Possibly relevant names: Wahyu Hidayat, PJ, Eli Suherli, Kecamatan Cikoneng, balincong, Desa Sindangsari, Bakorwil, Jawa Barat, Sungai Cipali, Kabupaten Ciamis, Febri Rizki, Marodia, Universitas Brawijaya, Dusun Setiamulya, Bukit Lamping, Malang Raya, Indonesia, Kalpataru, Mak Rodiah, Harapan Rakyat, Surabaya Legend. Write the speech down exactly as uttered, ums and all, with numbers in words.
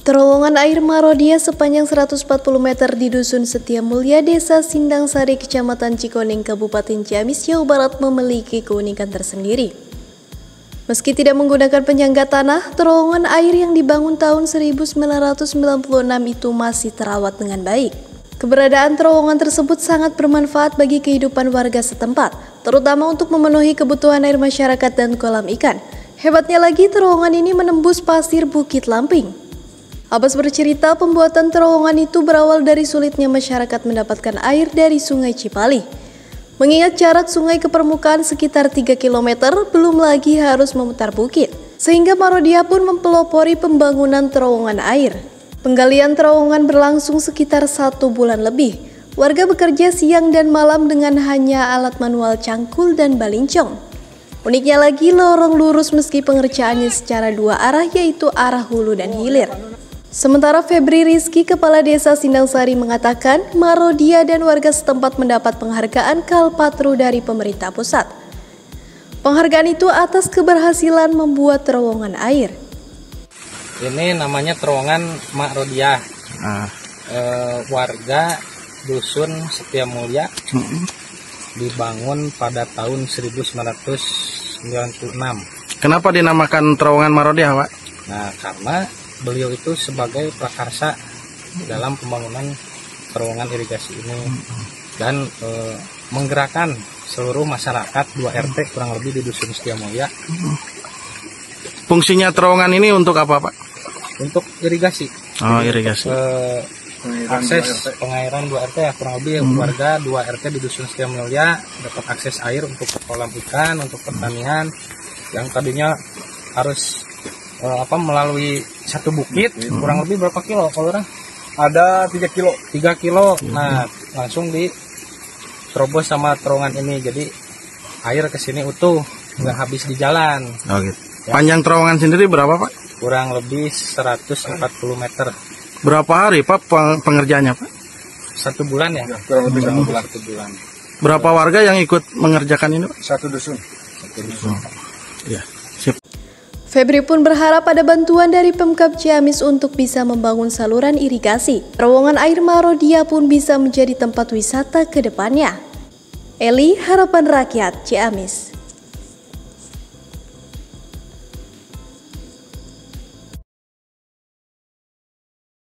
Terowongan air Marodia sepanjang seratus empat puluh meter di Dusun Setiamulya, Desa Sindangsari, Kecamatan Cikoneng, Kabupaten Ciamis, Jawa Barat memiliki keunikan tersendiri. Meski tidak menggunakan penyangga tanah, terowongan air yang dibangun tahun seribu sembilan ratus sembilan puluh enam itu masih terawat dengan baik. Keberadaan terowongan tersebut sangat bermanfaat bagi kehidupan warga setempat, terutama untuk memenuhi kebutuhan air masyarakat dan kolam ikan. Hebatnya lagi, terowongan ini menembus pasir Bukit Lamping. Abbas bercerita pembuatan terowongan itu berawal dari sulitnya masyarakat mendapatkan air dari Sungai Cipali. Mengingat jarak sungai ke permukaan sekitar tiga kilometer, belum lagi harus memutar bukit. Sehingga Marodia pun mempelopori pembangunan terowongan air. Penggalian terowongan berlangsung sekitar satu bulan lebih. Warga bekerja siang dan malam dengan hanya alat manual cangkul dan balincong. Uniknya lagi, lorong lurus meski pengerjaannya secara dua arah, yaitu arah hulu dan hilir. Sementara Febri Rizki, Kepala Desa Sindangsari, mengatakan Marodia dan warga setempat mendapat penghargaan Kalpataru dari pemerintah pusat. Penghargaan itu atas keberhasilan membuat terowongan air. Ini namanya terowongan Mak Rodiah. Nah. E, warga Dusun Setiamulya mm-hmm. dibangun pada tahun seribu sembilan ratus sembilan puluh enam. Kenapa dinamakan terowongan Marodia, Pak? Nah, karena beliau itu sebagai prakarsa dalam pembangunan terowongan irigasi ini dan e, menggerakkan seluruh masyarakat dua R T kurang lebih di Dusun Setiamulya. Fungsinya terowongan ini untuk apa, Pak? Untuk irigasi. Oh, irigasi. Untuk, e, akses pengairan dua R T ya, kurang lebih hmm. warga dua R T di Dusun Setiamulya dapat akses air untuk kolam ikan, untuk pertanian yang tadinya harus e, apa melalui satu bukit, hmm. kurang lebih berapa kilo kalau orang? Ada tiga kilo. tiga kilo, hmm. nah langsung diterobos sama terowongan ini, jadi air ke sini utuh, nggak hmm. habis di jalan. Oh, gitu. Ya. Panjang terowongan sendiri berapa, Pak? Kurang lebih seratus empat puluh meter. Berapa hari, Pak, pengerjaannya, Pak? Satu bulan ya? Kurang lebih satu bulan. Satu bulan. Berapa warga yang ikut mengerjakan ini, Pak? Satu dusun. Satu dusun. Oh. Ya. Febri pun berharap ada bantuan dari Pemkab Ciamis untuk bisa membangun saluran irigasi. Terowongan air Marodia pun bisa menjadi tempat wisata ke depannya. Eli, Harapan Rakyat, Ciamis.